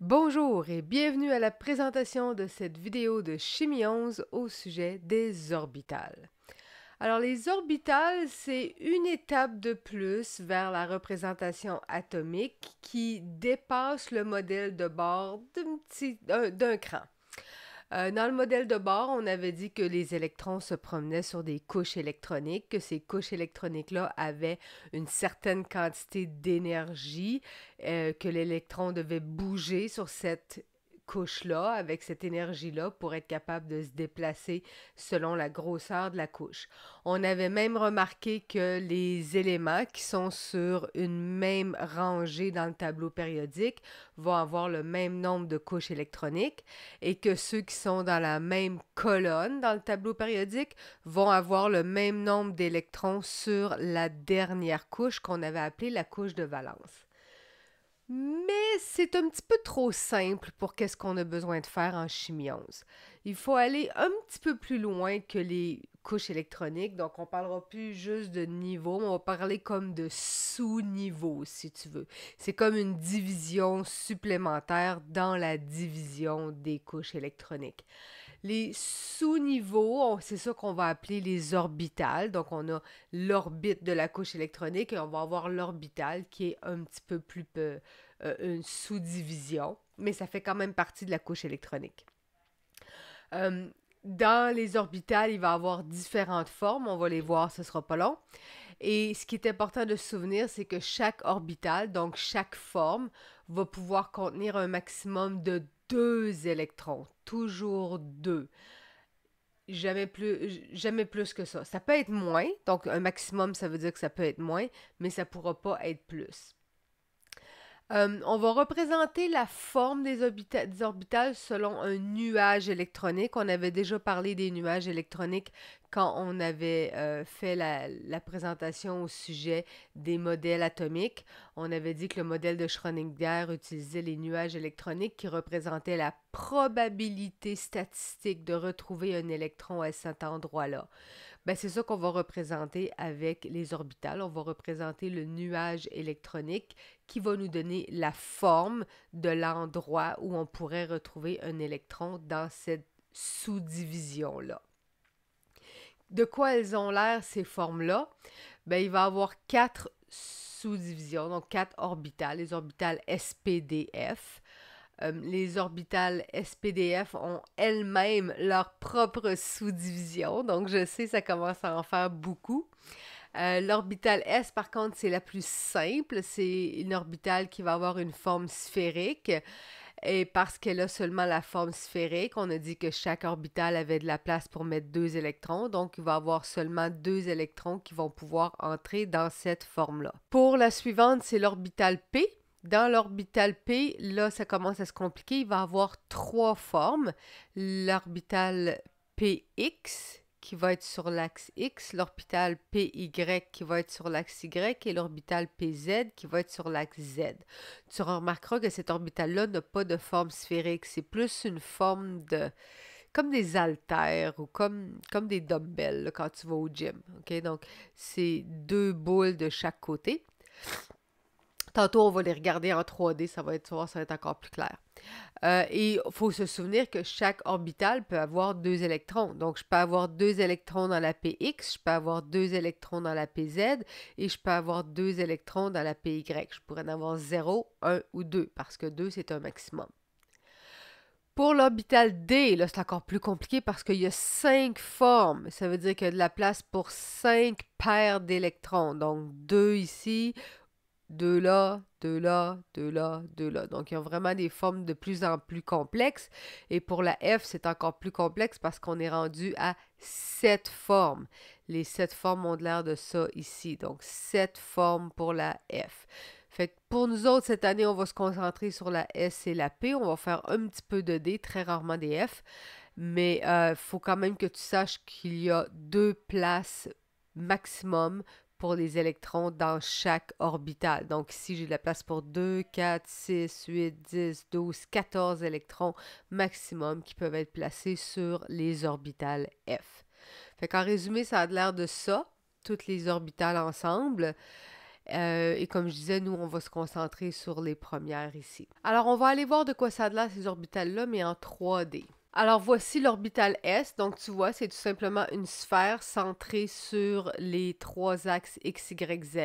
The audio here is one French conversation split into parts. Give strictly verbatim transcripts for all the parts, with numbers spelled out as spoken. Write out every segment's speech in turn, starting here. Bonjour et bienvenue à la présentation de cette vidéo de Chimie onze au sujet des orbitales. Alors les orbitales, c'est une étape de plus vers la représentation atomique qui dépasse le modèle de Bohr d'un cran. Euh, dans le modèle de Bohr, on avait dit que les électrons se promenaient sur des couches électroniques, que ces couches électroniques-là avaient une certaine quantité d'énergie, euh, que l'électron devait bouger sur cette couche-là, avec cette énergie-là, pour être capable de se déplacer selon la grosseur de la couche. On avait même remarqué que les éléments qui sont sur une même rangée dans le tableau périodique vont avoir le même nombre de couches électroniques et que ceux qui sont dans la même colonne dans le tableau périodique vont avoir le même nombre d'électrons sur la dernière couche qu'on avait appelée la couche de valence. Mais c'est un petit peu trop simple pour qu'est-ce qu'on a besoin de faire en chimie onze. Il faut aller un petit peu plus loin que les couches électroniques, donc on ne parlera plus juste de niveau, on va parler comme de sous-niveau, si tu veux. C'est comme une division supplémentaire dans la division des couches électroniques. Les sous-niveaux, c'est ça qu'on va appeler les orbitales. Donc, on a l'orbite de la couche électronique et on va avoir l'orbitale qui est un petit peu plus peu, euh, une sous-division, mais ça fait quand même partie de la couche électronique. Euh, dans les orbitales, il va y avoir différentes formes. On va les voir, ce ne sera pas long. Et ce qui est important de se souvenir, c'est que chaque orbitale, donc chaque forme, va pouvoir contenir un maximum de deux électrons, toujours deux. Jamais plus, jamais plus que ça. Ça peut être moins, donc un maximum, ça veut dire que ça peut être moins, mais ça ne pourra pas être plus. Euh, on va représenter la forme des, orbita des orbitales selon un nuage électronique. On avait déjà parlé des nuages électroniques quand on avait euh, fait la, la présentation au sujet des modèles atomiques. On avait dit que le modèle de Schrödinger utilisait les nuages électroniques qui représentaient la probabilité statistique de retrouver un électron à cet endroit-là. Ben, c'est ça qu'on va représenter avec les orbitales. On va représenter le nuage électronique qui va nous donner la forme de l'endroit où on pourrait retrouver un électron dans cette sous-division-là. De quoi elles ont l'air, ces formes-là? Ben, il va y avoir quatre sous-divisions, donc quatre orbitales, les orbitales S P D F. Euh, les orbitales S P D F ont elles-mêmes leur propre sous-division, donc je sais, ça commence à en faire beaucoup. Euh, l'orbitale S, par contre, c'est la plus simple, c'est une orbitale qui va avoir une forme sphérique. Et parce qu'elle a seulement la forme sphérique, on a dit que chaque orbitale avait de la place pour mettre deux électrons, donc il va y avoir seulement deux électrons qui vont pouvoir entrer dans cette forme-là. Pour la suivante, c'est l'orbitale P. Dans l'orbitale P, là, ça commence à se compliquer, il va y avoir trois formes. L'orbitale P X qui va être sur l'axe X, l'orbitale P Y qui va être sur l'axe Y et l'orbitale P Z qui va être sur l'axe Z. Tu remarqueras que cette orbitale-là n'a pas de forme sphérique, c'est plus une forme de... comme des haltères ou comme, comme des dumbbells là, quand tu vas au gym. Okay? Donc, c'est deux boules de chaque côté. Tantôt, on va les regarder en trois D, ça va être, ça va être encore plus clair. Euh, et il faut se souvenir que chaque orbitale peut avoir deux électrons. Donc, je peux avoir deux électrons dans la P X, je peux avoir deux électrons dans la P Z et je peux avoir deux électrons dans la P Y. Je pourrais en avoir zéro, un ou deux parce que deux, c'est un maximum. Pour l'orbitale D, là, c'est encore plus compliqué parce qu'il y a cinq formes. Ça veut dire qu'il y a de la place pour cinq paires d'électrons. Donc, deux ici... deux là, deux là, deux là, deux là. Donc, ils ont vraiment des formes de plus en plus complexes. Et pour la F, c'est encore plus complexe parce qu'on est rendu à sept formes. Les sept formes ont l'air de ça ici. Donc, sept formes pour la F. Fait que pour nous autres, cette année, on va se concentrer sur la S et la P. On va faire un petit peu de D, très rarement des F. Mais il euh, faut quand même que tu saches qu'il y a deux places maximum pour les électrons dans chaque orbitale. Donc ici, j'ai de la place pour deux, quatre, six, huit, dix, douze, quatorze électrons maximum qui peuvent être placés sur les orbitales F. Fait qu'en résumé, ça a l'air de ça, toutes les orbitales ensemble. Euh, et comme je disais, nous, on va se concentrer sur les premières ici. Alors, on va aller voir de quoi ça a l'air, ces orbitales-là, mais en trois D. Alors, voici l'orbitale S. Donc, tu vois, c'est tout simplement une sphère centrée sur les trois axes X, Y, Z.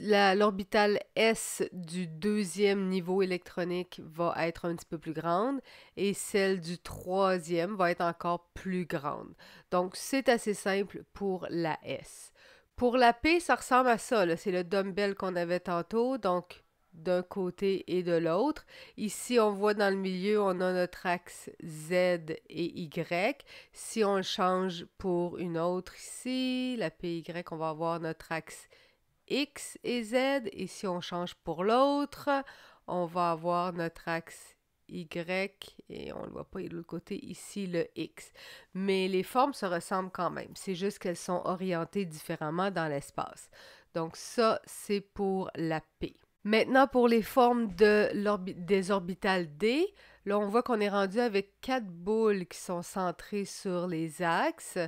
L'orbitale S du deuxième niveau électronique va être un petit peu plus grande et celle du troisième va être encore plus grande. Donc, c'est assez simple pour la S. Pour la P, ça ressemble à ça. C'est le dumbbell qu'on avait tantôt, donc d'un côté et de l'autre. Ici, on voit dans le milieu, on a notre axe Z et Y. Si on le change pour une autre ici, la P Y, on va avoir notre axe X et Z. Et si on change pour l'autre, on va avoir notre axe Y et on ne le voit pas de l'autre côté, ici le X. Mais les formes se ressemblent quand même, c'est juste qu'elles sont orientées différemment dans l'espace. Donc ça, c'est pour la P. Maintenant, pour les formes de l'orbi- des orbitales D, là on voit qu'on est rendu avec quatre boules qui sont centrées sur les axes.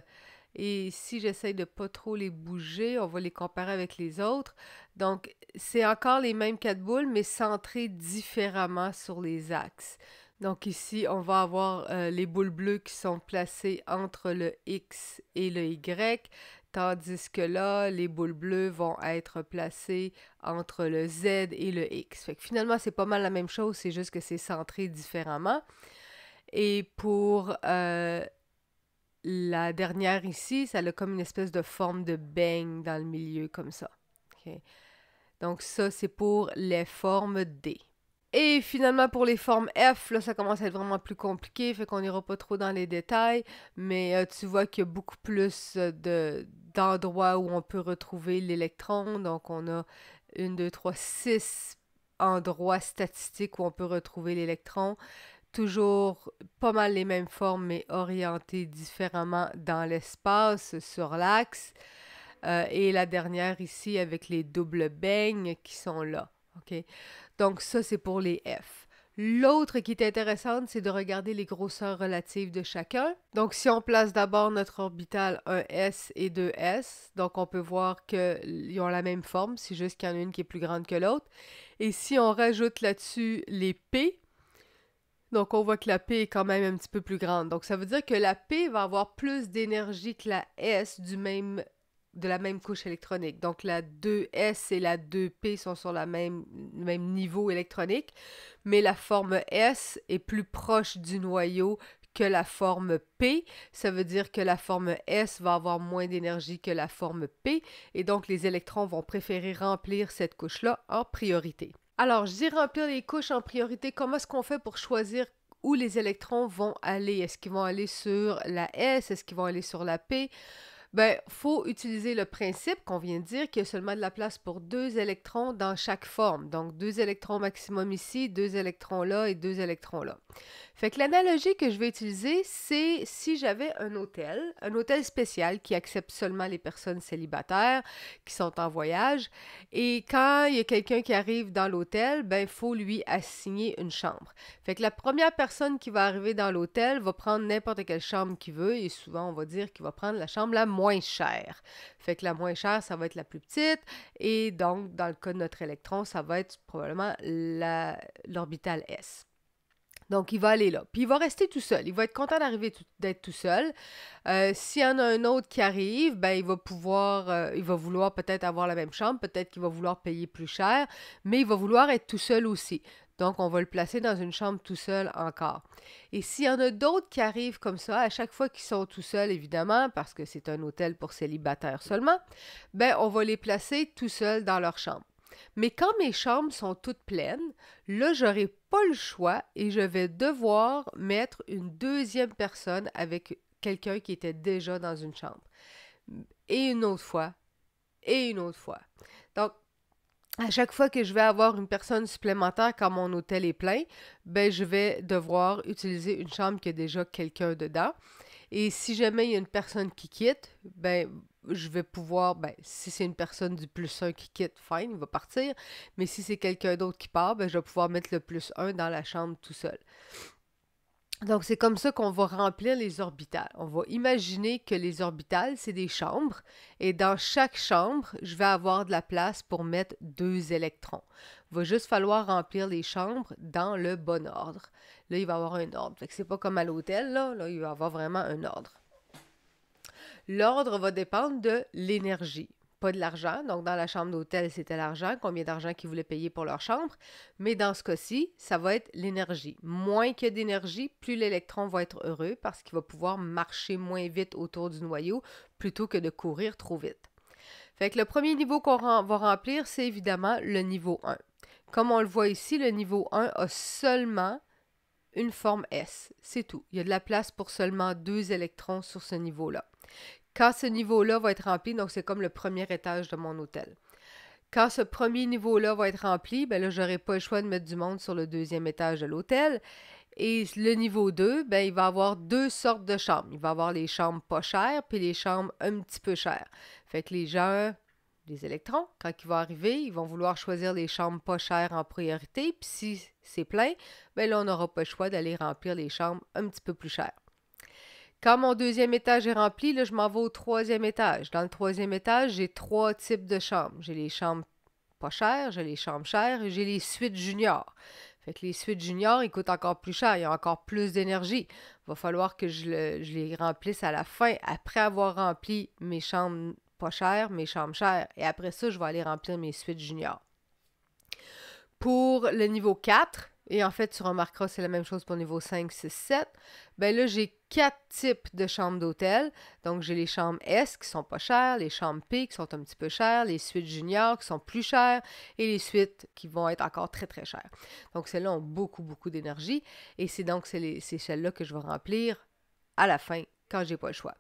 Et si j'essaye de pas trop les bouger, on va les comparer avec les autres. Donc, c'est encore les mêmes quatre boules, mais centrées différemment sur les axes. Donc ici, on va avoir euh, les boules bleues qui sont placées entre le X et le Y, tandis que là, les boules bleues vont être placées entre le Z et le X. Fait que finalement, c'est pas mal la même chose, c'est juste que c'est centré différemment. Et pour... Euh, La dernière ici, ça a comme une espèce de forme de beigne dans le milieu, comme ça. Okay. Donc ça, c'est pour les formes D. Et finalement, pour les formes F, là, ça commence à être vraiment plus compliqué, fait qu'on n'ira pas trop dans les détails, mais euh, tu vois qu'il y a beaucoup plus de, d'endroits où on peut retrouver l'électron. Donc on a une, deux, trois, six endroits statistiques où on peut retrouver l'électron. Toujours pas mal les mêmes formes, mais orientées différemment dans l'espace, sur l'axe. Euh, et la dernière ici, avec les doubles beignes qui sont là. Okay? Donc ça, c'est pour les F. L'autre qui est intéressante, c'est de regarder les grosseurs relatives de chacun. Donc si on place d'abord notre orbitale un S et deux S, donc on peut voir qu'ils ont la même forme, c'est juste qu'il y en a une qui est plus grande que l'autre. Et si on rajoute là-dessus les P, donc, on voit que la P est quand même un petit peu plus grande. Donc, ça veut dire que la P va avoir plus d'énergie que la S du même, de la même couche électronique. Donc, la deux S et la deux P sont sur le même, même niveau électronique, mais la forme S est plus proche du noyau que la forme P. Ça veut dire que la forme S va avoir moins d'énergie que la forme P, et donc les électrons vont préférer remplir cette couche-là en priorité. Alors, je dis remplir les couches en priorité. Comment est-ce qu'on fait pour choisir où les électrons vont aller? Est-ce qu'ils vont aller sur la S? Est-ce qu'ils vont aller sur la P? Bien, il faut utiliser le principe qu'on vient de dire qu'il y a seulement de la place pour deux électrons dans chaque forme. Donc, deux électrons maximum ici, deux électrons là et deux électrons là. Fait que l'analogie que je vais utiliser, c'est si j'avais un hôtel, un hôtel spécial qui accepte seulement les personnes célibataires qui sont en voyage. Et quand il y a quelqu'un qui arrive dans l'hôtel, ben, il faut lui assigner une chambre. Fait que la première personne qui va arriver dans l'hôtel va prendre n'importe quelle chambre qu'il veut et souvent, on va dire qu'il va prendre la chambre la moins chère. Fait que la moins chère, ça va être la plus petite et donc, dans le cas de notre électron, ça va être probablement l'orbitale S. Donc, il va aller là. Puis, il va rester tout seul. Il va être content d'arriver d'être tout seul. Euh, S'il y en a un autre qui arrive, ben, il va pouvoir, euh, il va vouloir peut-être avoir la même chambre, peut-être qu'il va vouloir payer plus cher, mais il va vouloir être tout seul aussi. Donc, on va le placer dans une chambre tout seul encore. Et s'il y en a d'autres qui arrivent comme ça, à chaque fois qu'ils sont tout seuls, évidemment, parce que c'est un hôtel pour célibataires seulement, ben, on va les placer tout seuls dans leur chambre. Mais quand mes chambres sont toutes pleines, là, j'aurai pas le choix et je vais devoir mettre une deuxième personne avec quelqu'un qui était déjà dans une chambre. Et une autre fois, et une autre fois. Donc, à chaque fois que je vais avoir une personne supplémentaire quand mon hôtel est plein, ben, je vais devoir utiliser une chambre qui a déjà quelqu'un dedans. Et si jamais il y a une personne qui quitte, ben, je vais pouvoir, ben, si c'est une personne du plus un qui quitte, fine, il va partir. Mais si c'est quelqu'un d'autre qui part, ben, je vais pouvoir mettre le plus un dans la chambre tout seul. Donc, c'est comme ça qu'on va remplir les orbitales. On va imaginer que les orbitales, c'est des chambres. Et dans chaque chambre, je vais avoir de la place pour mettre deux électrons. Il va juste falloir remplir les chambres dans le bon ordre. Là, il va y avoir un ordre. Fait que c'est pas comme à l'hôtel, là. Là, il va y avoir vraiment un ordre. L'ordre va dépendre de l'énergie, pas de l'argent. Donc, dans la chambre d'hôtel, c'était l'argent, combien d'argent qu'ils voulaient payer pour leur chambre. Mais dans ce cas-ci, ça va être l'énergie. Moins qu'il y a d'énergie, plus l'électron va être heureux parce qu'il va pouvoir marcher moins vite autour du noyau plutôt que de courir trop vite. Fait que le premier niveau qu'on va remplir, c'est évidemment le niveau un. Comme on le voit ici, le niveau un a seulement une forme S. C'est tout. Il y a de la place pour seulement deux électrons sur ce niveau-là. Quand ce niveau-là va être rempli, donc c'est comme le premier étage de mon hôtel. Quand ce premier niveau-là va être rempli, bien là, je n'aurai pas le choix de mettre du monde sur le deuxième étage de l'hôtel. Et le niveau deux, bien, il va avoir deux sortes de chambres. Il va avoir les chambres pas chères, puis les chambres un petit peu chères. Fait que les gens, les électrons, quand ils vont arriver, ils vont vouloir choisir les chambres pas chères en priorité. Puis si c'est plein, bien là, on n'aura pas le choix d'aller remplir les chambres un petit peu plus chères. Quand mon deuxième étage est rempli, là, je m'en vais au troisième étage. Dans le troisième étage, j'ai trois types de chambres. J'ai les chambres pas chères, j'ai les chambres chères et j'ai les suites juniors. Fait que les suites juniors, ils coûtent encore plus cher, ils ont encore plus d'énergie. Il va falloir que je, le, je les remplisse à la fin, après avoir rempli mes chambres pas chères, mes chambres chères. Et après ça, je vais aller remplir mes suites juniors. Pour le niveau quatre, et en fait, tu remarqueras, c'est la même chose pour le niveau cinq, six, sept. Bien là, j'ai quatre types de chambres d'hôtel. Donc, j'ai les chambres S qui sont pas chères, les chambres P qui sont un petit peu chères, les suites juniors qui sont plus chères et les suites qui vont être encore très, très chères. Donc, celles-là ont beaucoup, beaucoup d'énergie. Et c'est donc c'est celles-là que je vais remplir à la fin, quand j'ai pas le choix.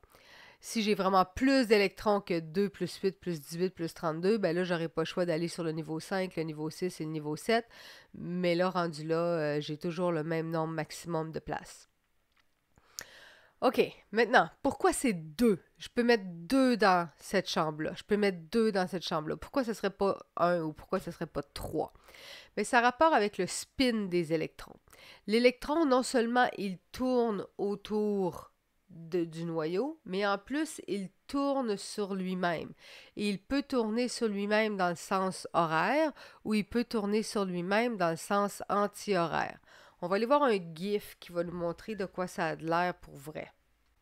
Si j'ai vraiment plus d'électrons que deux plus huit plus dix-huit plus trente-deux, bien là, j'aurai pas le choix d'aller sur le niveau cinq, le niveau six et le niveau sept. Mais là, rendu là, euh, j'ai toujours le même nombre maximum de places. OK, maintenant, pourquoi c'est deux? Je peux mettre deux dans cette chambre-là. Je peux mettre deux dans cette chambre-là. Pourquoi ce ne serait pas un ou pourquoi ce ne serait pas trois? Mais ça a rapport avec le spin des électrons. L'électron, non seulement il tourne autour De, du noyau, mais en plus, il tourne sur lui-même. Et il peut tourner sur lui-même dans le sens horaire ou il peut tourner sur lui-même dans le sens anti-horaire. On va aller voir un gif qui va nous montrer de quoi ça a de l'air pour vrai.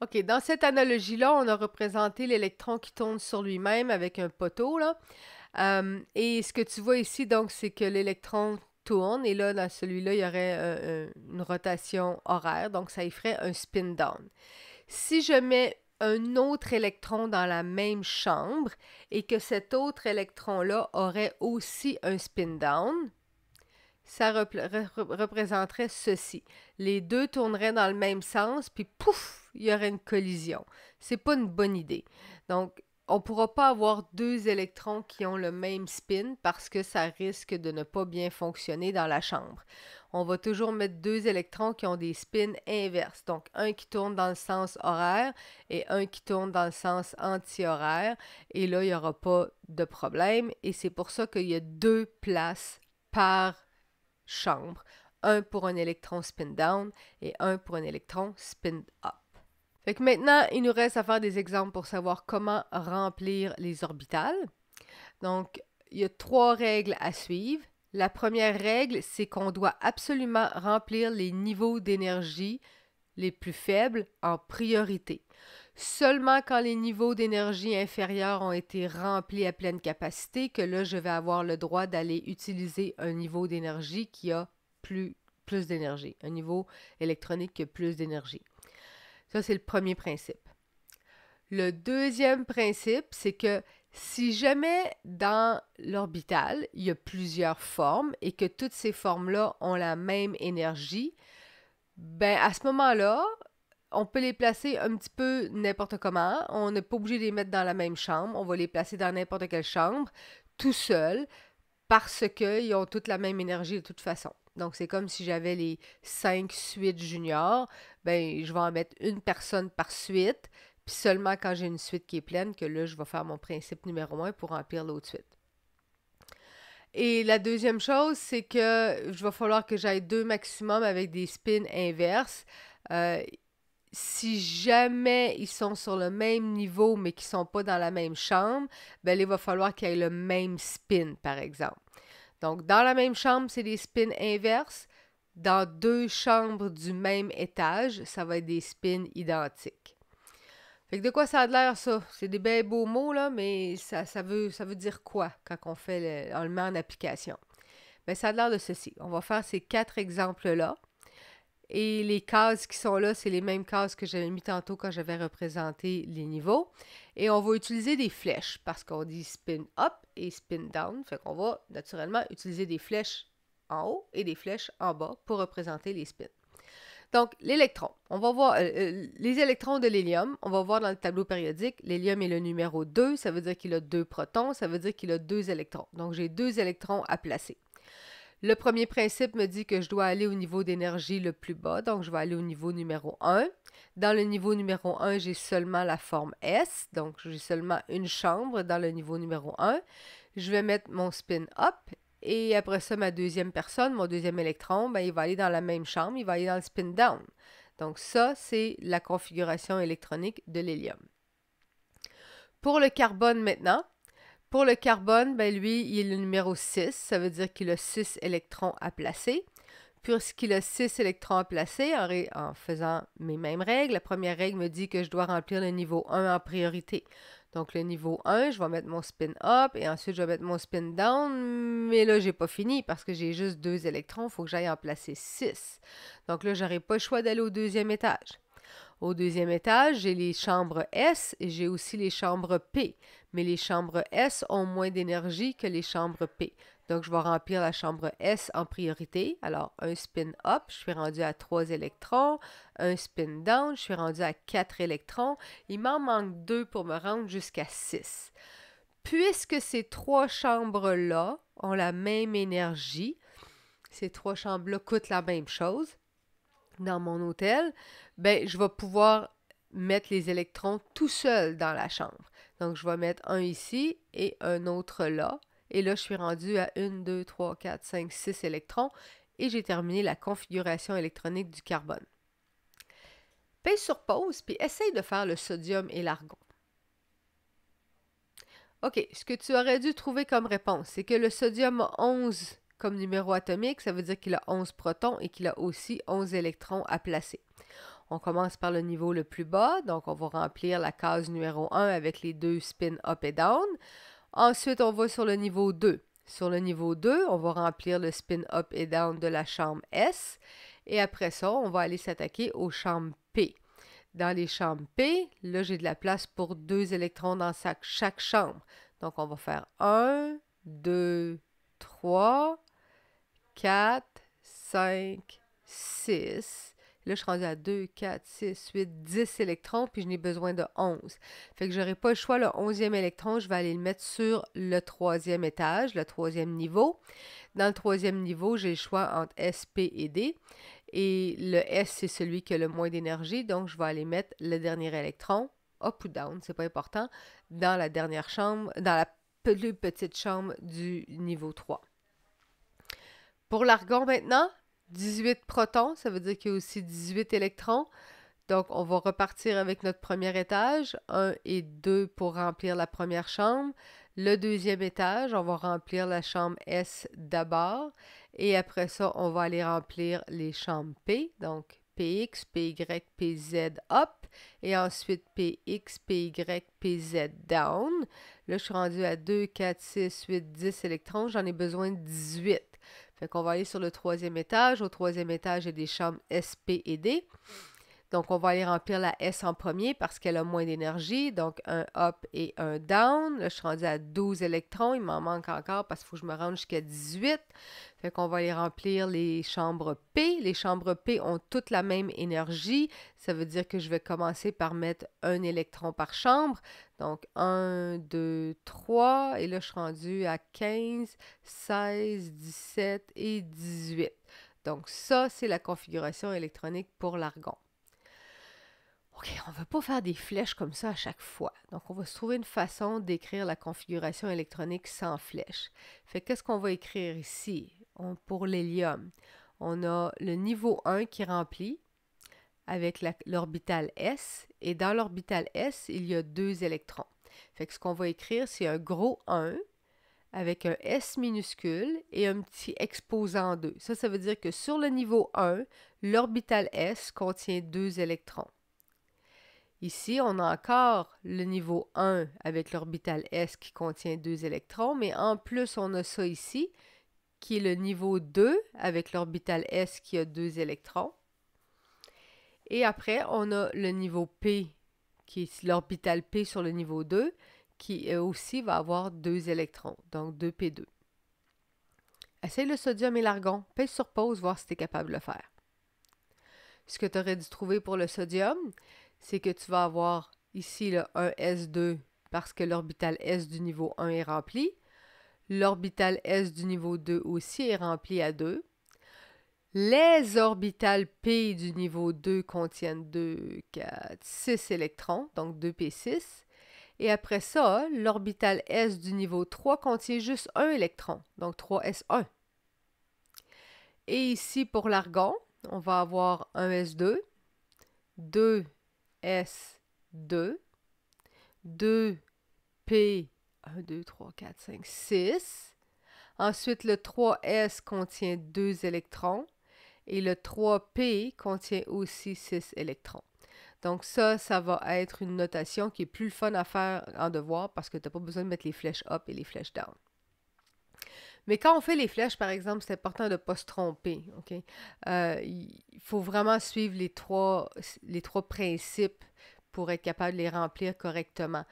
OK, dans cette analogie-là, on a représenté l'électron qui tourne sur lui-même avec un poteau, là. Euh, et ce que tu vois ici, donc, c'est que l'électron tourne, et là, dans celui-là, il y aurait euh, une rotation horaire, donc ça y ferait un spin-down. Si je mets un autre électron dans la même chambre et que cet autre électron-là aurait aussi un spin-down, ça rep rep représenterait ceci. Les deux tourneraient dans le même sens, puis pouf, il y aurait une collision. C'est pas une bonne idée. Donc, on ne pourra pas avoir deux électrons qui ont le même spin parce que ça risque de ne pas bien fonctionner dans la chambre. On va toujours mettre deux électrons qui ont des spins inverses. Donc, un qui tourne dans le sens horaire et un qui tourne dans le sens anti-horaire. Et là, il n'y aura pas de problème. Et c'est pour ça qu'il y a deux places par chambre. Un pour un électron spin-down et un pour un électron spin-up. Fait que maintenant, il nous reste à faire des exemples pour savoir comment remplir les orbitales. Donc, il y a trois règles à suivre. La première règle, c'est qu'on doit absolument remplir les niveaux d'énergie les plus faibles en priorité. Seulement quand les niveaux d'énergie inférieurs ont été remplis à pleine capacité, que là, je vais avoir le droit d'aller utiliser un niveau d'énergie qui a plus, plus d'énergie, un niveau électronique qui a plus d'énergie. Ça, c'est le premier principe. Le deuxième principe, c'est que si jamais dans l'orbital, il y a plusieurs formes et que toutes ces formes-là ont la même énergie, ben à ce moment-là, on peut les placer un petit peu n'importe comment. On n'est pas obligé de les mettre dans la même chambre. On va les placer dans n'importe quelle chambre, tout seul, parce qu'ils ont toutes la même énergie de toute façon. Donc, c'est comme si j'avais les cinq suites juniors. Bien, je vais en mettre une personne par suite. Puis seulement quand j'ai une suite qui est pleine, que là, je vais faire mon principe numéro un pour remplir l'autre suite. Et la deuxième chose, c'est que je va falloir que j'aille deux maximum avec des spins inverses. euh, si jamais ils sont sur le même niveau, mais qu'ils ne sont pas dans la même chambre, ben, il va falloir qu'ils aient le même spin, par exemple. Donc, dans la même chambre, c'est des spins inverses. Dans deux chambres du même étage, ça va être des spins identiques. Fait que de quoi ça a l'air, ça? C'est des bien beaux mots, là, mais ça, ça, veut, ça veut dire quoi quand on, fait le, on le met en application? Bien, ça a l'air de ceci. On va faire ces quatre exemples-là. Et les cases qui sont là, c'est les mêmes cases que j'avais mis tantôt quand j'avais représenté les niveaux. Et on va utiliser des flèches parce qu'on dit spin up et spin down. Fait qu'on va naturellement utiliser des flèches en haut et des flèches en bas pour représenter les spins. Donc, l'électron. On va voir euh, les électrons de l'hélium. On va voir dans le tableau périodique, l'hélium est le numéro deux. Ça veut dire qu'il a deux protons. Ça veut dire qu'il a deux électrons. Donc, j'ai deux électrons à placer. Le premier principe me dit que je dois aller au niveau d'énergie le plus bas, donc je vais aller au niveau numéro un. Dans le niveau numéro un, j'ai seulement la forme S, donc j'ai seulement une chambre dans le niveau numéro un. Je vais mettre mon spin up et après ça, ma deuxième personne, mon deuxième électron, ben, il va aller dans la même chambre, il va aller dans le spin down. Donc ça, c'est la configuration électronique de l'hélium. Pour le carbone maintenant, Pour le carbone, ben lui, il est le numéro six. Ça veut dire qu'il a six électrons à placer. Puisqu'il a six électrons à placer, en, ré... en faisant mes mêmes règles, la première règle me dit que je dois remplir le niveau un en priorité. Donc, le niveau un, je vais mettre mon spin up et ensuite, je vais mettre mon spin down. Mais là, je n'ai pas fini parce que j'ai juste deux électrons. Il faut que j'aille en placer six. Donc là, je n'aurai pas le choix d'aller au deuxième étage. Au deuxième étage, j'ai les chambres S et j'ai aussi les chambres P. Mais les chambres S ont moins d'énergie que les chambres P. Donc, je vais remplir la chambre S en priorité. Alors, un spin up, je suis rendu à trois électrons. Un spin down, je suis rendu à quatre électrons. Il m'en manque deux pour me rendre jusqu'à six. Puisque ces trois chambres-là ont la même énergie, ces trois chambres-là coûtent la même chose, dans mon hôtel, ben, je vais pouvoir mettre les électrons tout seul dans la chambre. Donc, je vais mettre un ici et un autre là. Et là, je suis rendue à un, deux, trois, quatre, cinq, six électrons. Et j'ai terminé la configuration électronique du carbone. Pèse sur pause, puis essaye de faire le sodium et l'argon. OK, ce que tu aurais dû trouver comme réponse, c'est que le sodium a onze comme numéro atomique, ça veut dire qu'il a onze protons et qu'il a aussi onze électrons à placer. On commence par le niveau le plus bas, donc on va remplir la case numéro un avec les deux spins up et down. Ensuite, on va sur le niveau deux. Sur le niveau deux, on va remplir le spin up et down de la chambre S. Et après ça, on va aller s'attaquer aux chambres P. Dans les chambres P, là, j'ai de la place pour deux électrons dans chaque chambre. Donc, on va faire un, deux, trois, quatre, cinq, six. Là, je suis rendue à deux, quatre, six, huit, dix électrons, puis je n'ai besoin de onze. Fait que je n'aurai pas le choix, le onzième électron, je vais aller le mettre sur le troisième étage, le troisième niveau. Dans le troisième niveau, j'ai le choix entre S, P et D. Et le S, c'est celui qui a le moins d'énergie, donc je vais aller mettre le dernier électron, up ou down, c'est pas important, dans la dernière chambre, dans la plus petite chambre du niveau trois. Pour l'argon maintenant, dix-huit protons, ça veut dire qu'il y a aussi dix-huit électrons. Donc, on va repartir avec notre premier étage, un et deux pour remplir la première chambre. Le deuxième étage, on va remplir la chambre S d'abord. Et après ça, on va aller remplir les chambres P, donc P X, P Y, P Z up, et ensuite P X, P Y, P Z down. Là, je suis rendue à deux, quatre, six, huit, dix électrons, j'en ai besoin de dix-huit. Fait qu'on va aller sur le troisième étage. Au troisième étage, j'ai des chambres S, P et D. Donc, on va aller remplir la S en premier parce qu'elle a moins d'énergie. Donc, un up et un down. Là, je suis rendue à douze électrons. Il m'en manque encore parce qu'il faut que je me rende jusqu'à dix-huit. Fait qu'on va aller remplir les chambres P. Les chambres P ont toutes la même énergie. Ça veut dire que je vais commencer par mettre un électron par chambre. Donc, un, deux, trois. Et là, je suis rendue à quinze, seize, dix-sept et dix-huit. Donc, ça, c'est la configuration électronique pour l'argon. OK, on ne va pas faire des flèches comme ça à chaque fois. Donc, on va se trouver une façon d'écrire la configuration électronique sans flèche. Fait qu'est-ce qu'on va écrire ici? On, pour l'hélium, on a le niveau un qui remplit, avec l'orbitale S, et dans l'orbitale S, il y a deux électrons. Fait que ce qu'on va écrire, c'est un gros un avec un S minuscule et un petit exposant deux. Ça, ça veut dire que sur le niveau un, l'orbitale S contient deux électrons. Ici, on a encore le niveau un avec l'orbitale S qui contient deux électrons, mais en plus, on a ça ici, qui est le niveau deux avec l'orbitale S qui a deux électrons. Et après, on a le niveau P, qui est l'orbitale P sur le niveau deux, qui aussi va avoir deux électrons, donc deux P deux. Essaye le sodium et l'argon, pèse sur pause, voir si tu es capable de le faire. Ce que tu aurais dû trouver pour le sodium, c'est que tu vas avoir ici le un S deux parce que l'orbitale S du niveau un est remplie. L'orbitale S du niveau deux aussi est remplie à deux. Les orbitales P du niveau deux contiennent deux, quatre, six électrons, donc deux P six. Et après ça, l'orbitale S du niveau trois contient juste un électron, donc trois S un. Et ici, pour l'argon, on va avoir un S deux, deux S deux, deux P, un, deux, trois, quatre, cinq, six. Ensuite, le trois S contient deux électrons et le trois P contient aussi six électrons. Donc ça, ça va être une notation qui est plus fun à faire en devoir parce que tu n'as pas besoin de mettre les flèches up et les flèches down. Mais quand on fait les flèches, par exemple, c'est important de ne pas se tromper. Okay? Euh, il faut vraiment suivre les trois, les trois principes pour être capable de les remplir correctement.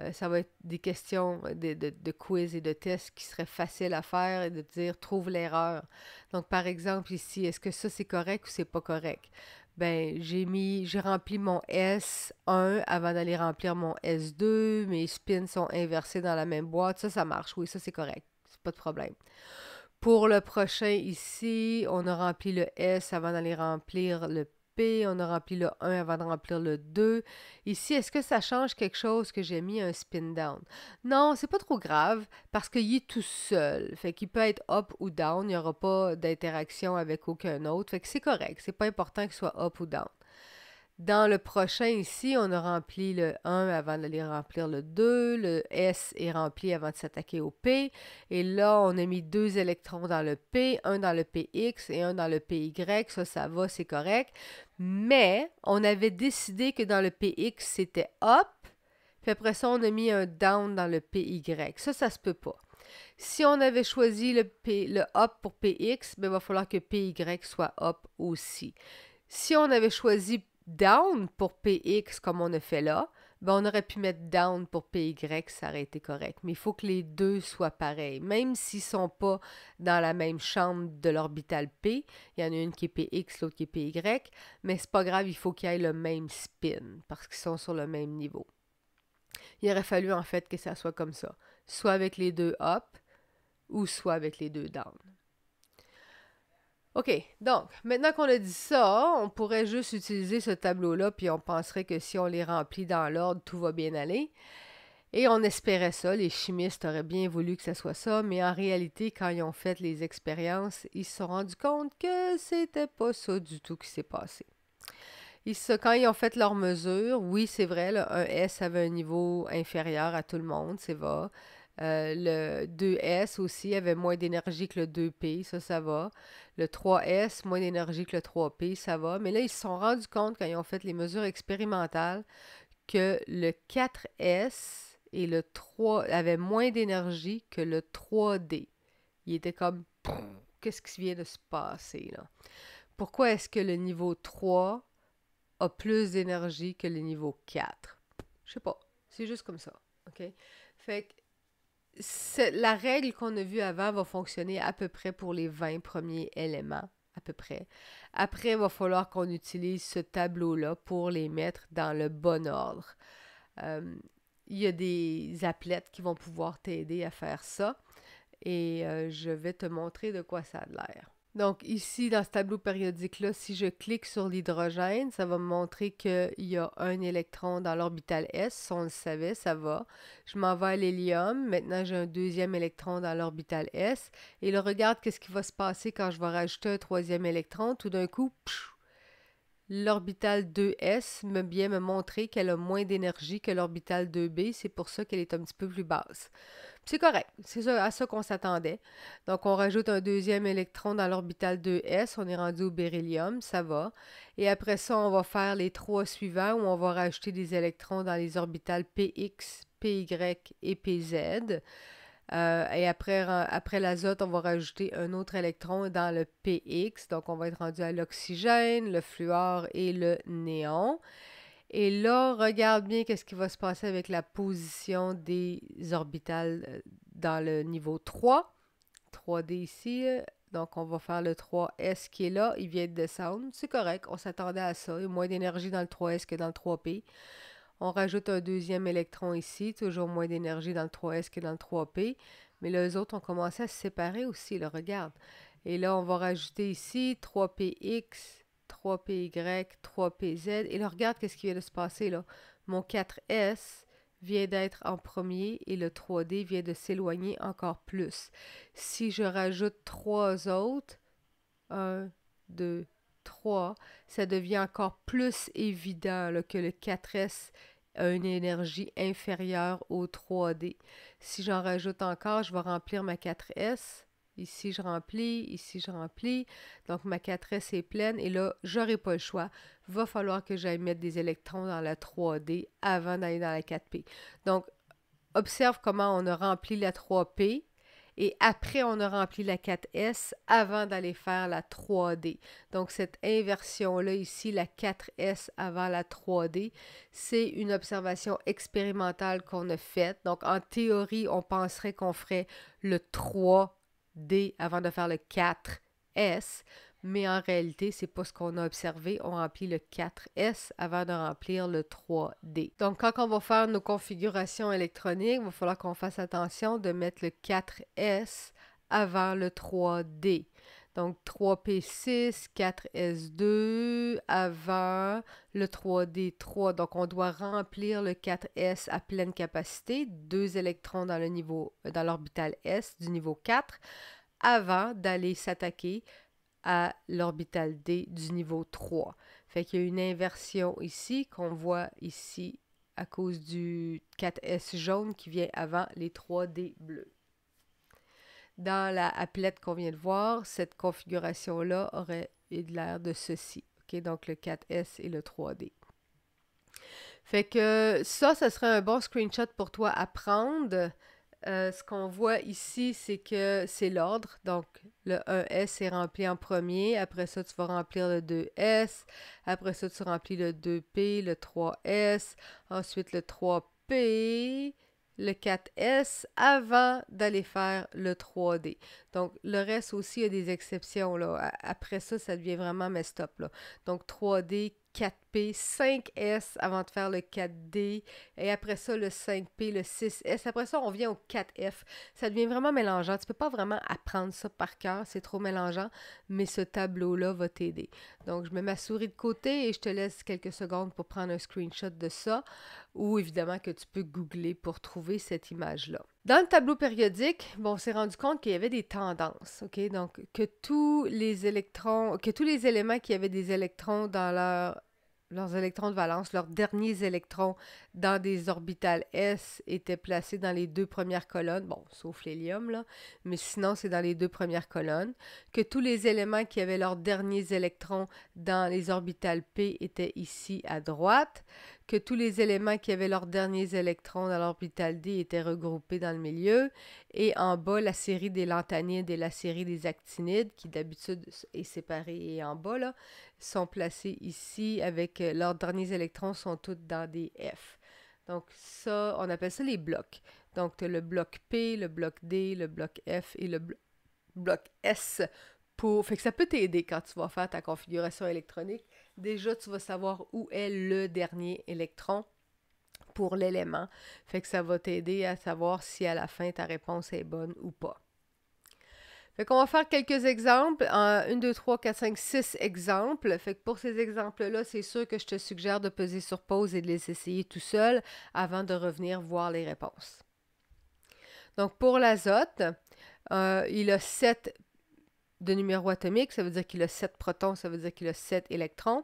Euh, ça va être des questions de, de, de quiz et de tests qui seraient faciles à faire et de dire « trouve l'erreur ». Donc, par exemple, ici, est-ce que ça, c'est correct ou c'est pas correct? Ben, j'ai mis, j'ai rempli mon S un avant d'aller remplir mon S deux, mes spins sont inversés dans la même boîte, ça, ça marche, oui, ça, c'est correct, c'est pas de problème. Pour le prochain, ici, on a rempli le S avant d'aller remplir le P, on a rempli le un avant de remplir le deux. Ici, est-ce que ça change quelque chose que j'ai mis un spin down? Non, c'est pas trop grave parce qu'il est tout seul. Fait qu'il peut être up ou down, il n'y aura pas d'interaction avec aucun autre. Fait que c'est correct, c'est pas important qu'il soit up ou down. Dans le prochain ici, on a rempli le un avant d'aller remplir le deux, le S est rempli avant de s'attaquer au P, et là, on a mis deux électrons dans le P, un dans le P X et un dans le P Y, ça, ça va, c'est correct, mais on avait décidé que dans le P X, c'était up, puis après ça, on a mis un down dans le P Y, ça, ça se peut pas. Si on avait choisi le, P, le up pour P X, bien, il va falloir que P Y soit up aussi. Si on avait choisi down pour P X, comme on a fait là, ben on aurait pu mettre down pour P Y, ça aurait été correct. Mais il faut que les deux soient pareils. Même s'ils ne sont pas dans la même chambre de l'orbitale P, il y en a une qui est P X, l'autre qui est P Y, mais c'est pas grave, il faut qu'ils aient le même spin, parce qu'ils sont sur le même niveau. Il aurait fallu, en fait, que ça soit comme ça. Soit avec les deux up, ou soit avec les deux down. OK, donc, maintenant qu'on a dit ça, on pourrait juste utiliser ce tableau-là, puis on penserait que si on les remplit dans l'ordre, tout va bien aller. Et on espérait ça, les chimistes auraient bien voulu que ce soit ça, mais en réalité, quand ils ont fait les expériences, ils se sont rendus compte que c'était pas ça du tout qui s'est passé. Ils se, quand ils ont fait leurs mesures, oui, c'est vrai, le un S avait un niveau inférieur à tout le monde, c'est vrai. Euh, le deux S aussi avait moins d'énergie que le deux P, ça, ça va. Le trois S, moins d'énergie que le trois P, ça va. Mais là, ils se sont rendus compte, quand ils ont fait les mesures expérimentales, que le quatre S et le trois avaient moins d'énergie que le trois D. Ils étaient comme, qu'est-ce qui vient de se passer, là? Pourquoi est-ce que le niveau trois a plus d'énergie que le niveau quatre? Je sais pas. C'est juste comme ça, OK? Fait que la règle qu'on a vue avant va fonctionner à peu près pour les vingt premiers éléments, à peu près. Après, il va falloir qu'on utilise ce tableau-là pour les mettre dans le bon ordre. Euh, il y a des applets qui vont pouvoir t'aider à faire ça et euh, je vais te montrer de quoi ça a l'air. Donc ici, dans ce tableau périodique-là, si je clique sur l'hydrogène, ça va me montrer qu'il y a un électron dans l'orbitale S. On le savait, ça va. Je m'en vais à l'hélium. Maintenant, j'ai un deuxième électron dans l'orbitale S. Et là, regarde qu'est-ce qui va se passer quand je vais rajouter un troisième électron. Tout d'un coup, pff, L'orbitale deux S m'a bien me montré qu'elle a moins d'énergie que l'orbitale deux B. C'est pour ça qu'elle est un petit peu plus basse. C'est correct. C'est à ça qu'on s'attendait. Donc, on rajoute un deuxième électron dans l'orbitale deux S. On est rendu au beryllium. Ça va. Et après ça, on va faire les trois suivants où on va rajouter des électrons dans les orbitales P X, P Y et P Z. Euh, et après, après l'azote, on va rajouter un autre électron dans le P X. Donc, on va être rendu à l'oxygène, le fluor et le néon. Et là, regarde bien qu'est-ce qui va se passer avec la position des orbitales dans le niveau trois. trois D ici. Donc, on va faire le trois S qui est là. Il vient de descendre. C'est correct. On s'attendait à ça. Il y a moins d'énergie dans le trois S que dans le trois P. On rajoute un deuxième électron ici, toujours moins d'énergie dans le trois S que dans le trois P. Mais là, eux autres ont commencé à se séparer aussi, là, regarde. Et là, on va rajouter ici trois P X, trois P Y, trois P Z. Et là, regarde qu'est-ce qui vient de se passer, là. Mon quatre S vient d'être en premier et le trois D vient de s'éloigner encore plus. Si je rajoute trois autres, un, deux, trois, ça devient encore plus évident là, que le quatre S a une énergie inférieure au trois D. Si j'en rajoute encore, je vais remplir ma quatre S. Ici, je remplis. Ici, je remplis. Donc, ma quatre S est pleine. Et là, j'aurai pas le choix. Il va falloir que j'aille mettre des électrons dans la trois D avant d'aller dans la quatre P. Donc, observe comment on a rempli la trois P. Et après, on a rempli la quatre S avant d'aller faire la trois D. Donc, cette inversion-là ici, la quatre S avant la trois D, c'est une observation expérimentale qu'on a faite. Donc, en théorie, on penserait qu'on ferait le trois D avant de faire le quatre S, mais en réalité, c'est pas ce qu'on a observé. On remplit le quatre S avant de remplir le trois D. Donc, quand on va faire nos configurations électroniques, il va falloir qu'on fasse attention de mettre le quatre S avant le trois D. Donc, trois P six, quatre S deux avant le trois D trois. Donc, on doit remplir le quatre S à pleine capacité, deux électrons dans le niveau, dans l'orbital S du niveau quatre, avant d'aller s'attaquer à l'orbital D du niveau trois. Fait qu'il y a une inversion ici qu'on voit ici à cause du quatre S jaune qui vient avant les trois D bleus. Dans la appelette qu'on vient de voir, cette configuration-là aurait eu l'air de ceci. Okay? Donc le quatre S et le trois D. Fait que ça, ça serait un bon screenshot pour toi à prendre. Euh, ce qu'on voit ici, c'est que c'est l'ordre. Donc, le un S est rempli en premier. Après ça, tu vas remplir le deux S. Après ça, tu remplis le deux P, le trois S. Ensuite, le trois P, le quatre S avant d'aller faire le trois D. Donc, le reste aussi, il y a des exceptions, là. Après ça, ça devient vraiment messed up, là. Donc, trois D, quatre P, cinq S avant de faire le quatre D, et après ça, le cinq P, le six S. Après ça, on vient au quatre F. Ça devient vraiment mélangeant. Tu ne peux pas vraiment apprendre ça par cœur, c'est trop mélangeant, mais ce tableau-là va t'aider. Donc, je mets ma souris de côté et je te laisse quelques secondes pour prendre un screenshot de ça, ou évidemment que tu peux googler pour trouver cette image-là. Dans le tableau périodique, bon, on s'est rendu compte qu'il y avait des tendances, ok? Donc, que tous les électrons, que tous les éléments qui avaient des électrons dans leur, leurs électrons de valence, leurs derniers électrons dans des orbitales S étaient placés dans les deux premières colonnes, bon, sauf l'hélium, là, mais sinon, c'est dans les deux premières colonnes. Que tous les éléments qui avaient leurs derniers électrons dans les orbitales P étaient ici à droite. Que tous les éléments qui avaient leurs derniers électrons dans l'orbital D étaient regroupés dans le milieu. Et en bas, la série des lanthanides et la série des actinides, qui d'habitude est séparée et en bas, là, sont placés ici avec leurs derniers électrons sont tous dans des F. Donc ça, on appelle ça les blocs. Donc tu as le bloc P, le bloc D, le bloc F et le blo- bloc S. Pour... Fait que ça peut t'aider quand tu vas faire ta configuration électronique. Déjà, tu vas savoir où est le dernier électron pour l'élément. Fait que ça va t'aider à savoir si à la fin, ta réponse est bonne ou pas. Fait qu'on va faire quelques exemples. un, deux, trois, quatre, cinq, six exemples. Fait que pour ces exemples-là, c'est sûr que je te suggère de peser sur pause et de les essayer tout seul avant de revenir voir les réponses. Donc, pour l'azote, euh, il a sept de numéro atomique, ça veut dire qu'il a sept protons, ça veut dire qu'il a sept électrons.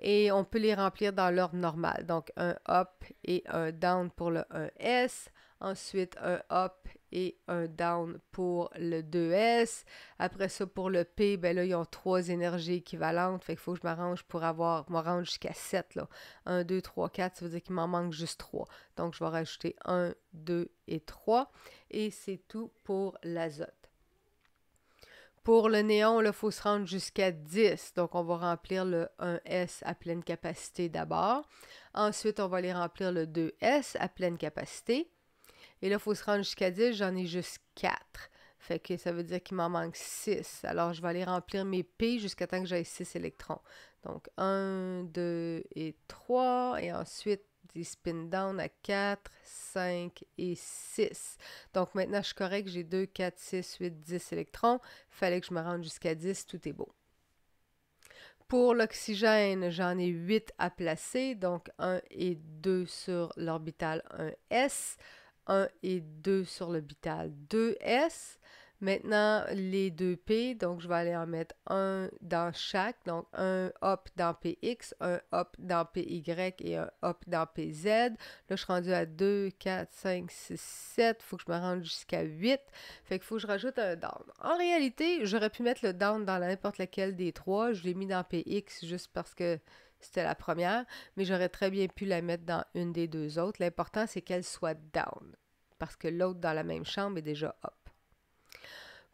et on peut les remplir dans l'ordre normal. Donc, un up et un down pour le un S, ensuite un up et un down pour le deux S. Après ça, pour le P, ben là, ils ont trois énergies équivalentes. Fait qu'il faut que je m'arrange pour avoir, m'arrange jusqu'à sept, là. un, deux, trois, quatre, ça veut dire qu'il m'en manque juste trois. Donc, je vais rajouter un, deux et trois. Et c'est tout pour l'azote. Pour le néon, il faut se rendre jusqu'à dix. Donc, on va remplir le un S à pleine capacité d'abord. Ensuite, on va aller remplir le deux S à pleine capacité. Et là, il faut se rendre jusqu'à dix. J'en ai juste quatre. Fait que ça veut dire qu'il m'en manque six. Alors, je vais aller remplir mes P jusqu'à temps que j'aie six électrons. Donc, un, deux et trois. Et ensuite, des spin down à quatre, cinq et six. Donc maintenant, je suis correct, j'ai deux, quatre, six, huit, dix électrons. Fallait que je me rende jusqu'à dix, tout est beau. Pour l'oxygène, j'en ai huit à placer, donc un et deux sur l'orbital un S, un et deux sur l'orbital deux S. Maintenant, les deux P, donc je vais aller en mettre un dans chaque, donc un up dans P X, un up dans P Y et un up dans P Z. Là, je suis rendue à deux, quatre, cinq, six, sept, il faut que je me rende jusqu'à huit, fait qu'il faut que je rajoute un down. En réalité, j'aurais pu mettre le down dans n'importe lequel des trois, je l'ai mis dans P X juste parce que c'était la première, mais j'aurais très bien pu la mettre dans une des deux autres. L'important, c'est qu'elle soit down, parce que l'autre dans la même chambre est déjà up.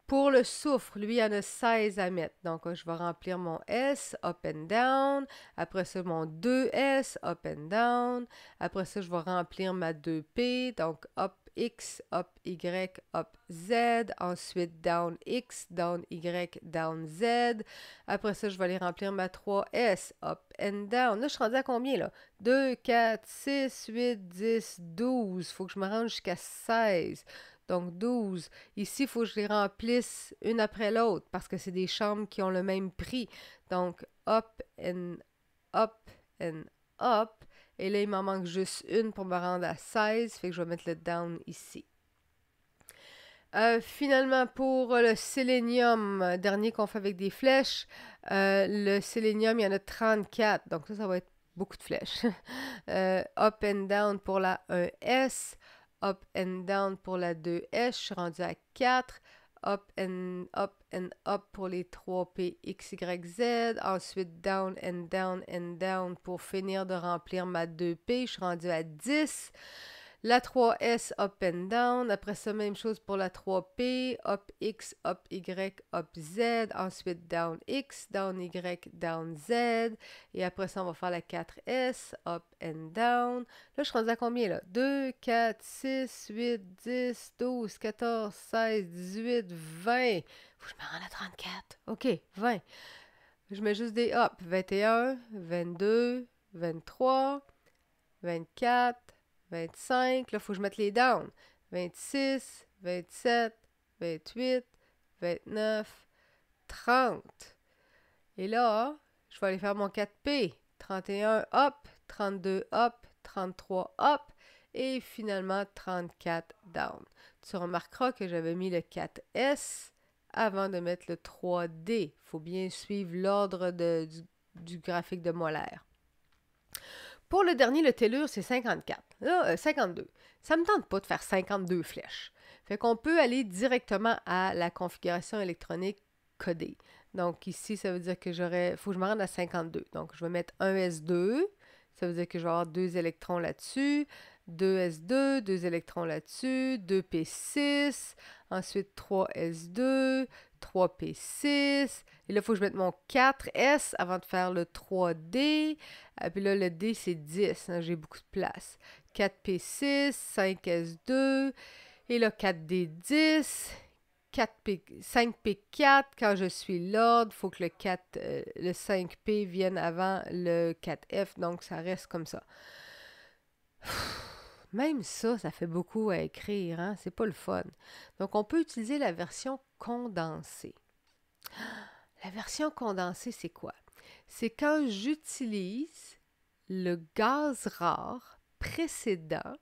Pour le soufre, lui, il y en a seize à mettre. Donc, je vais remplir mon S, up and down. Après ça, mon deux S, up and down. Après ça, je vais remplir ma deux P, donc up X, up Y, up Z. Ensuite, down X, down Y, down Z. Après ça, je vais aller remplir ma trois S, up and down. Là, je suis rendue à combien, là? deux, quatre, six, huit, dix, douze. Il faut que je me rende jusqu'à seize. Donc, douze. Ici, il faut que je les remplisse une après l'autre parce que c'est des chambres qui ont le même prix. Donc, up and up and up. Et là, il m'en manque juste une pour me rendre à seize. Fait que je vais mettre le down ici. Euh, finalement, pour le sélénium, dernier qu'on fait avec des flèches, euh, le sélénium, il y en a trente-quatre. Donc, ça, ça va être beaucoup de flèches. euh, up and down pour la un S. Up and down pour la deux S, je suis rendue à quatre. Up and up and up pour les trois P, X, Y, Z. Ensuite, down and down and down pour finir de remplir ma deux P, je suis rendue à dix. La trois S, up and down. Après ça, même chose pour la trois P. Up X, up Y, up Z. Ensuite, down X, down Y, down Z. Et après ça, on va faire la quatre S, up and down. Là, je suis rendue à combien, là? deux, quatre, six, huit, dix, douze, quatorze, seize, dix-huit, vingt. Faut que je me rende à trente-quatre. OK, vingt. Je mets juste des up. vingt et un, vingt-deux, vingt-trois, vingt-quatre, vingt-cinq, là, il faut que je mette les downs. vingt-six, vingt-sept, vingt-huit, vingt-neuf, trente. Et là, je vais aller faire mon quatre P. trente et un, hop, trente-deux, hop, trente-trois, hop, et finalement, trente-quatre, down. Tu remarqueras que j'avais mis le quatre S avant de mettre le trois D. Il faut bien suivre l'ordre du, du graphique de Möller. Pour le dernier, le tellure, c'est cinquante-quatre. Là, euh, cinquante-deux. Ça ne me tente pas de faire cinquante-deux flèches. Fait qu'on peut aller directement à la configuration électronique codée. Donc ici, ça veut dire que j'aurais... faut que je me rende à cinquante-deux. Donc je vais mettre un S deux. Ça veut dire que je vais avoir deux électrons là-dessus. deux S deux, deux électrons là-dessus. deux P six. Ensuite, trois S deux. trois P six, et là, il faut que je mette mon quatre S avant de faire le trois D, et puis là, le D, c'est dix, hein, j'ai beaucoup de place. quatre P six, cinq S deux, et là, quatre D dix, cinq P quatre, quand je suis l'ordre, il faut que le, quatre, euh, le cinq P vienne avant le quatre F, donc ça reste comme ça. Même ça, ça fait beaucoup à écrire, hein? C'est pas le fun. Donc, on peut utiliser la version condensée. La version condensée, c'est quoi? C'est quand j'utilise le gaz rare précédent,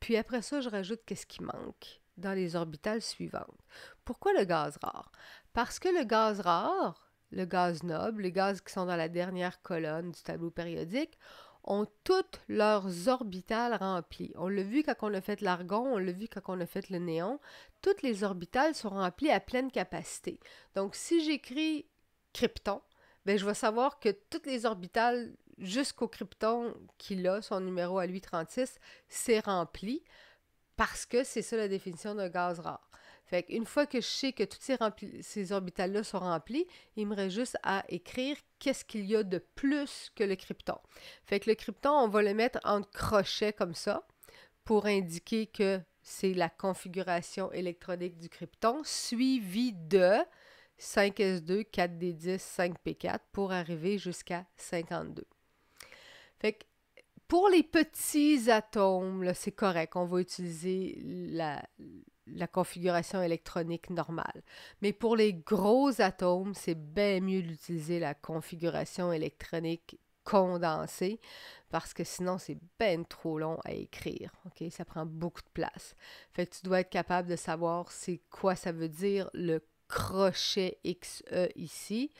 puis après ça, je rajoute qu'est-ce qui manque dans les orbitales suivantes. Pourquoi le gaz rare? Parce que le gaz rare, le gaz noble, les gaz qui sont dans la dernière colonne du tableau périodique, ont toutes leurs orbitales remplies. On l'a vu quand on a fait l'argon, on l'a vu quand on a fait le néon. Toutes les orbitales sont remplies à pleine capacité. Donc, si j'écris krypton, bien, je vais savoir que toutes les orbitales jusqu'au krypton qu'il a, son numéro à lui, trente-six, c'est rempli parce que c'est ça la définition d'un gaz rare. Fait qu'une fois que je sais que toutes ces, ces orbitales-là sont remplies, il me reste juste à écrire qu'est-ce qu'il y a de plus que le krypton. Fait que le krypton, on va le mettre en crochet comme ça pour indiquer que c'est la configuration électronique du krypton suivie de cinq S deux, quatre D dix, cinq P quatre pour arriver jusqu'à cinquante-deux. Fait que pour les petits atomes, c'est correct, on va utiliser la, la configuration électronique normale. Mais pour les gros atomes, c'est bien mieux d'utiliser la configuration électronique condensée parce que sinon, c'est ben trop long à écrire. Okay? Ça prend beaucoup de place. Fait que tu dois être capable de savoir c'est quoi ça veut dire le crochet X E ici,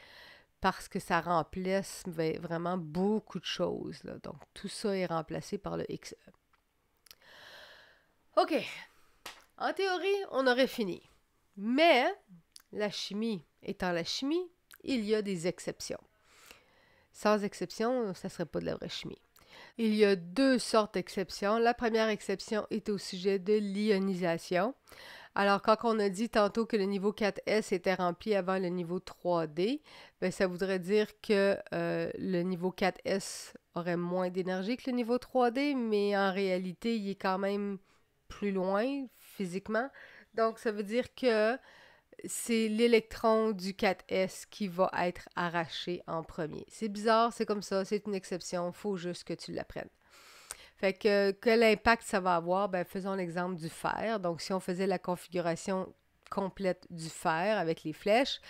parce que ça remplace vraiment beaucoup de choses, là. Donc, tout ça est remplacé par le X E. OK. En théorie, on aurait fini. Mais, la chimie étant la chimie, il y a des exceptions. Sans exception, ça ne serait pas de la vraie chimie. Il y a deux sortes d'exceptions. La première exception est au sujet de l'ionisation. Alors, quand on a dit tantôt que le niveau quatre S était rempli avant le niveau trois D, bien, ça voudrait dire que euh, le niveau quatre S aurait moins d'énergie que le niveau trois D, mais en réalité, il est quand même plus loin physiquement. Donc, ça veut dire que c'est l'électron du quatre S qui va être arraché en premier. C'est bizarre, c'est comme ça, c'est une exception, il faut juste que tu l'apprennes. Fait que, quel impact ça va avoir? Ben, faisons l'exemple du fer. Donc, si on faisait la configuration complète du fer avec les flèches,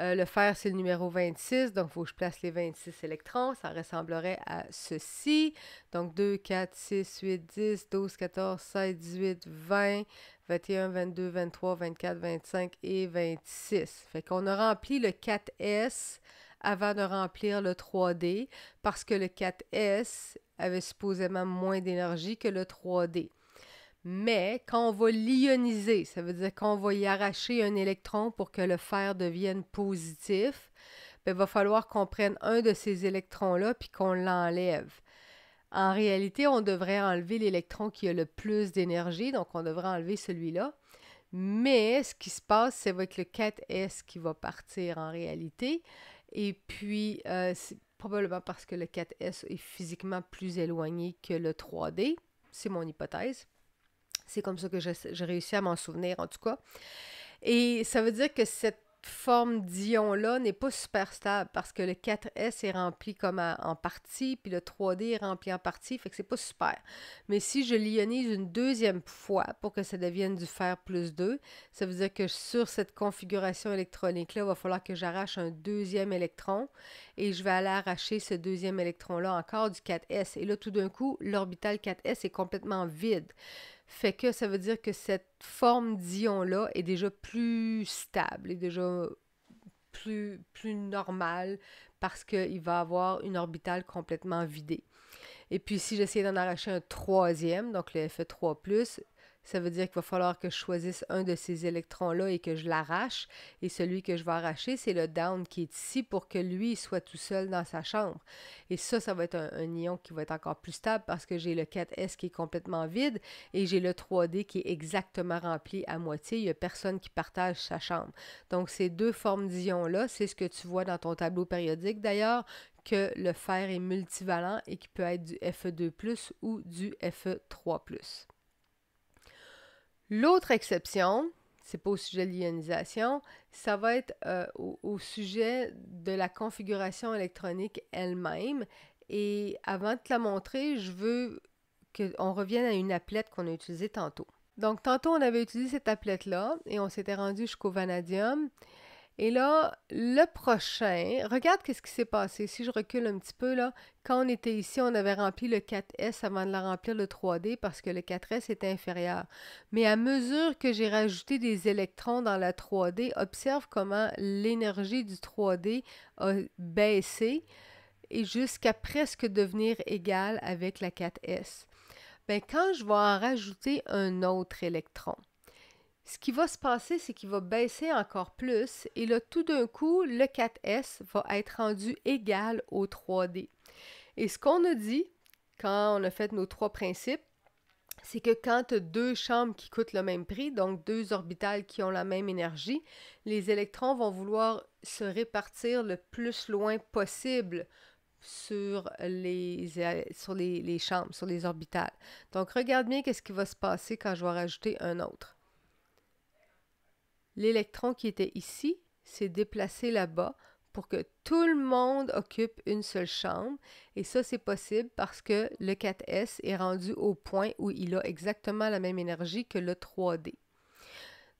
euh, le fer, c'est le numéro vingt-six, donc il faut que je place les vingt-six électrons. Ça ressemblerait à ceci. Donc, deux, quatre, six, huit, dix, douze, quatorze, seize, dix-huit, vingt, vingt et un, vingt-deux, vingt-trois, vingt-quatre, vingt-cinq et vingt-six. Fait qu'on a rempli le quatre S avant de remplir le trois D parce que le quatre S avait supposément moins d'énergie que le trois D. Mais quand on va l'ioniser, ça veut dire qu'on va y arracher un électron pour que le fer devienne positif, bien, il va falloir qu'on prenne un de ces électrons-là puis qu'on l'enlève. En réalité, on devrait enlever l'électron qui a le plus d'énergie, donc on devrait enlever celui-là. Mais ce qui se passe, c'est avec le quatre S qui va partir en réalité. Et puis, euh, c'est probablement parce que le quatre S est physiquement plus éloigné que le trois D. C'est mon hypothèse. C'est comme ça que j'ai réussi à m'en souvenir, en tout cas. Et ça veut dire que cette forme d'ion-là n'est pas super stable parce que le quatre S est rempli comme à, en partie, puis le trois D est rempli en partie, fait que c'est pas super. Mais si je l'ionise une deuxième fois pour que ça devienne du fer plus deux, ça veut dire que sur cette configuration électronique-là, il va falloir que j'arrache un deuxième électron et je vais aller arracher ce deuxième électron-là encore du quatre S. Et là, tout d'un coup, l'orbital quatre S est complètement vide. Fait que ça veut dire que cette forme d'ion-là est déjà plus stable, est déjà plus, plus normale parce qu'il va avoir une orbitale complètement vidée. Et puis, si j'essaie d'en arracher un troisième, donc le F E trois plus, ça veut dire qu'il va falloir que je choisisse un de ces électrons-là et que je l'arrache. Et celui que je vais arracher, c'est le down qui est ici pour que lui soit tout seul dans sa chambre. Et ça, ça va être un, un ion qui va être encore plus stable parce que j'ai le quatre S qui est complètement vide et j'ai le trois D qui est exactement rempli à moitié. Il n'y a personne qui partage sa chambre. Donc, ces deux formes d'ions-là, c'est ce que tu vois dans ton tableau périodique d'ailleurs, que le fer est multivalent et qui peut être du F E deux plus ou du F E trois plus. L'autre exception, c'est pas au sujet de l'ionisation, ça va être euh, au, au sujet de la configuration électronique elle-même. Et avant de te la montrer, je veux qu'on revienne à une applette qu'on a utilisée tantôt. Donc, tantôt, on avait utilisé cette applette-là et on s'était rendu jusqu'au vanadium. Et là, le prochain, regarde qu'est-ce qui s'est passé. Si je recule un petit peu, là, quand on était ici, on avait rempli le quatre S avant de la remplir le trois D parce que le quatre S était inférieur. Mais à mesure que j'ai rajouté des électrons dans la trois D, observe comment l'énergie du trois D a baissé et jusqu'à presque devenir égale avec la quatre S. Bien, quand je vais en rajouter un autre électron, ce qui va se passer, c'est qu'il va baisser encore plus et là, tout d'un coup, le quatre S va être rendu égal au trois D. Et ce qu'on a dit, quand on a fait nos trois principes, c'est que quand tu as deux chambres qui coûtent le même prix, donc deux orbitales qui ont la même énergie, les électrons vont vouloir se répartir le plus loin possible sur les, sur les, les chambres, sur les orbitales. Donc, regarde bien qu'est-ce qui va se passer quand je vais rajouter un autre. L'électron qui était ici s'est déplacé là-bas pour que tout le monde occupe une seule chambre. Et ça, c'est possible parce que le quatre S est rendu au point où il a exactement la même énergie que le trois D.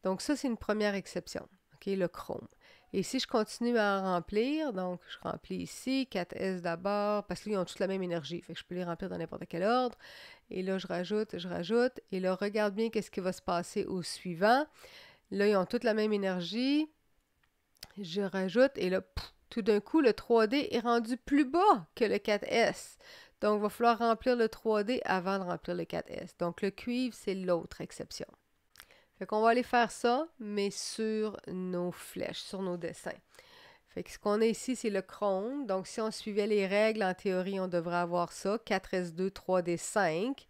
Donc ça, c'est une première exception, ok, le chrome. Et si je continue à en remplir, donc je remplis ici, quatre S d'abord, parce qu'ils ont toutes la même énergie, fait que je peux les remplir dans n'importe quel ordre. Et là, je rajoute, je rajoute, et là, regarde bien qu'est-ce qui va se passer au suivant. Là, ils ont toute la même énergie. Je rajoute et là, pff, tout d'un coup, le trois D est rendu plus bas que le quatre S. Donc, il va falloir remplir le trois D avant de remplir le quatre S. Donc, le cuivre, c'est l'autre exception. Fait qu'on va aller faire ça, mais sur nos flèches, sur nos dessins. Fait que ce qu'on a ici, c'est le chrome. Donc, si on suivait les règles, en théorie, on devrait avoir ça. quatre S deux, trois D cinq.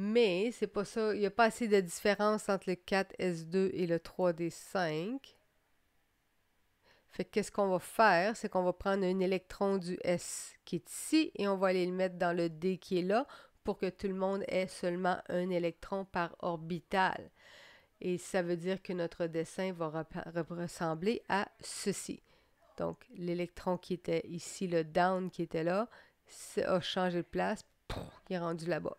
Mais c'est pas ça, il n'y a pas assez de différence entre le quatre S deux et le trois D cinq. Fait que qu'est-ce qu'on va faire? C'est qu'on va prendre un électron du S qui est ici et on va aller le mettre dans le D qui est là pour que tout le monde ait seulement un électron par orbitale. Et ça veut dire que notre dessin va ressembler à ceci. Donc, l'électron qui était ici, le down qui était là, a changé de place, il est rendu là-bas.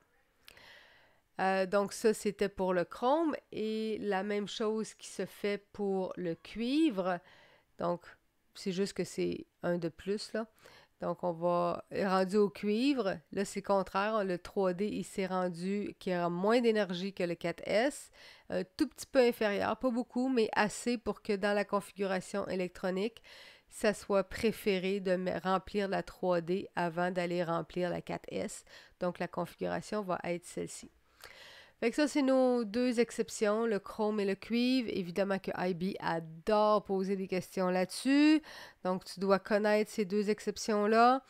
Euh, donc ça, c'était pour le chrome et la même chose qui se fait pour le cuivre. Donc, c'est juste que c'est un de plus, là. Donc, on va... Rendu au cuivre, là, c'est contraire. Le trois D, il s'est rendu qu'il aura moins d'énergie que le quatre S. Un tout petit peu inférieur, pas beaucoup, mais assez pour que dans la configuration électronique, ça soit préféré de remplir la trois D avant d'aller remplir la quatre S. Donc, la configuration va être celle-ci. Fait que ça, c'est nos deux exceptions, le chrome et le cuivre. Évidemment que I B adore poser des questions là-dessus. Donc, tu dois connaître ces deux exceptions-là.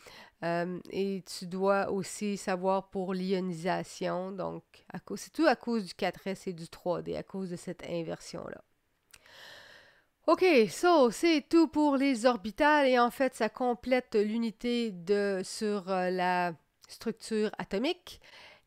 Euh, et tu dois aussi savoir pour l'ionisation. Donc, c'est tout à cause du quatre S et du trois D, à cause de cette inversion-là. OK, so, c'est tout pour les orbitales. Et en fait, ça complète l'unité de sur la structure atomique.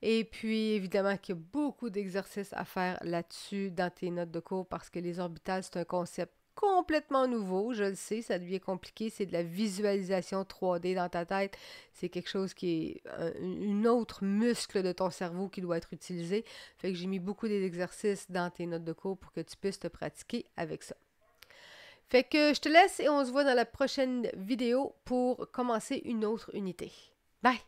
Et puis, évidemment, qu'il y a beaucoup d'exercices à faire là-dessus dans tes notes de cours parce que les orbitales, c'est un concept complètement nouveau. Je le sais, ça devient compliqué. C'est de la visualisation trois D dans ta tête. C'est quelque chose qui est un, une autre muscle de ton cerveau qui doit être utilisé. Fait que j'ai mis beaucoup d'exercices dans tes notes de cours pour que tu puisses te pratiquer avec ça. Fait que je te laisse et on se voit dans la prochaine vidéo pour commencer une autre unité. Bye!